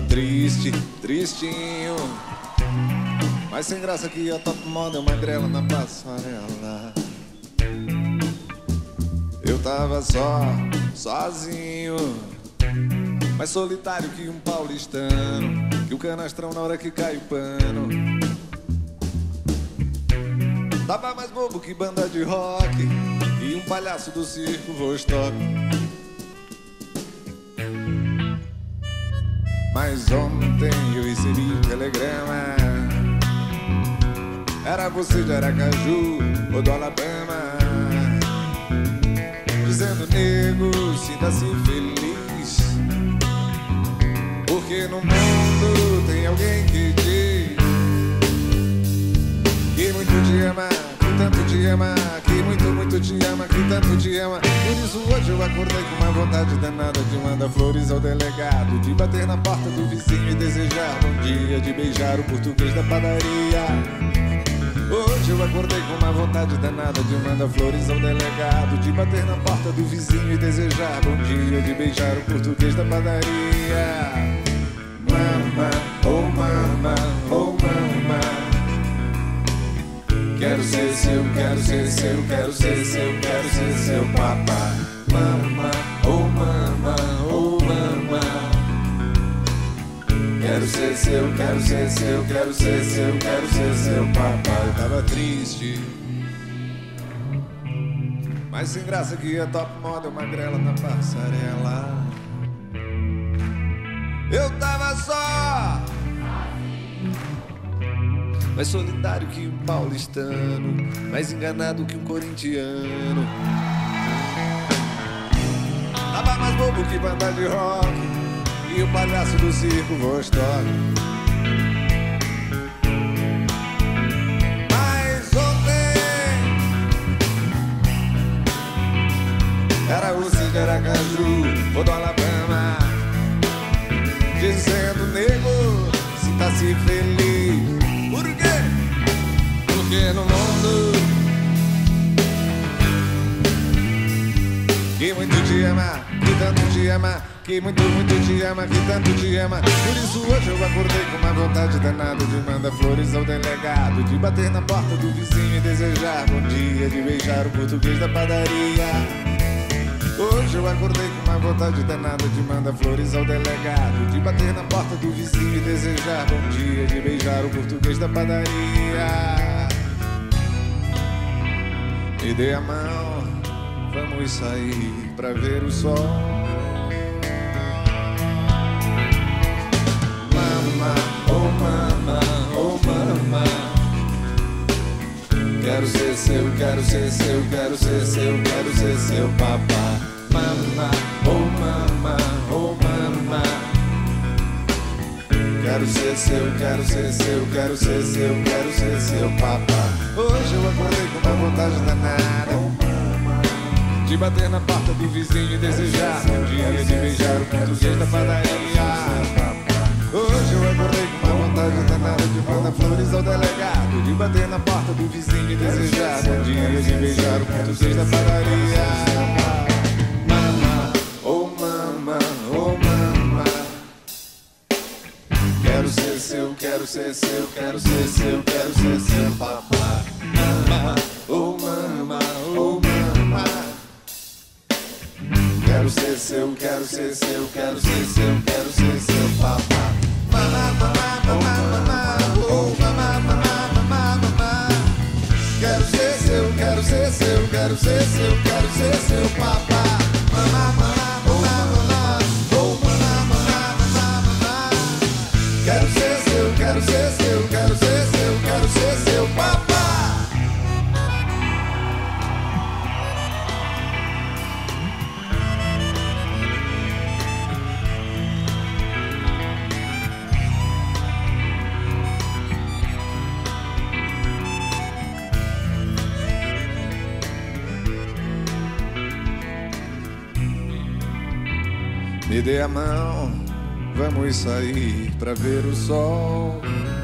tava triste, tristinho, mas sem graça que a top model magrela na passarela. Eu tava só, sozinho, mais solitário que um paulistano, que o canastrão na hora que cai o pano. Tava mais bobo que banda de rock e um palhaço do circo Vostok. Mas ontem eu recebi um telegrama, era você de Aracaju ou do Alabama, dizendo: nego, sinta-se feliz, porque no mundo tem alguém que diz que muito te ama, que tanto te ama, que muito, muito te ama, que tanto te ama. Por isso hoje eu acordei com uma vontade danada de mandar flores ao delegado, de bater na porta do vizinho e desejar bom dia, de beijar o português da padaria. Hoje eu acordei com uma vontade danada de mandar flores ao delegado, de bater na porta do vizinho e desejar bom dia, de beijar o português da padaria. Mama, oh mama, oh mama, quero ser seu, quero ser seu, quero ser seu, quero ser seu papá. Mama, oh mama, oh mama, quero ser seu, quero ser seu, quero ser seu, quero ser seu papai. Eu tava triste, mas sem graça que a top model magrela na passarela. Eu tava só, mais solitário que um paulistano, mais enganado que um corintiano. Tava mais bobo que banda de rock e o palhaço do circo Vostok. Mas ontem era você de Aracaju ou do Alabama, dizendo: nego, sinta-se feliz. Por quê? Porque no mundo que muito te ama, que tanto te ama, que muito, muito te ama, que tanto te ama. Por isso hoje eu acordei com uma vontade danada de mandar flores ao delegado, de bater na porta do vizinho e desejar bom dia, de beijar o português da padaria. Hoje eu acordei com uma vontade danada de mandar flores ao delegado, de bater na porta do vizinho e desejar bom dia, de beijar o português da padaria. Me dê a mão, vamos sair pra ver o sol. Mama, oh mama, oh mama, quero ser seu, quero ser seu, quero ser seu, quero ser seu papá. Mama, oh mama, oh mama, quero ser seu, quero ser seu, quero ser seu, quero ser seu papá. Hoje eu acordei com uma vontade danada de bater na porta do vizinho e desejar um dia, de beijar o português da padaria. Hoje eu acordei com uma vontade danada de mandar flores ao delegado, de bater na porta do vizinho e desejar um dia, de beijar o português da padaria. Mama, oh mama, oh mama, quero ser seu, quero ser seu, quero ser seu, quero ser seu papá. Mama, oh mama, oh mama, quero ser seu, quero ser seu, quero ser seu, quero ser seu papá. Mamá, mamá, mamá, mamá, oh mamá, mamá, mamá, mamá, quero ser seu, quero ser seu, quero ser seu, quero ser seu papá. Mamá, mamá, mamá, mamá, oh mamá, mamá, mamá, mamá, quero ser seu, quero ser seu, quero ser seu, quero ser seu papá. Me dê a mão, vamos sair pra ver o sol.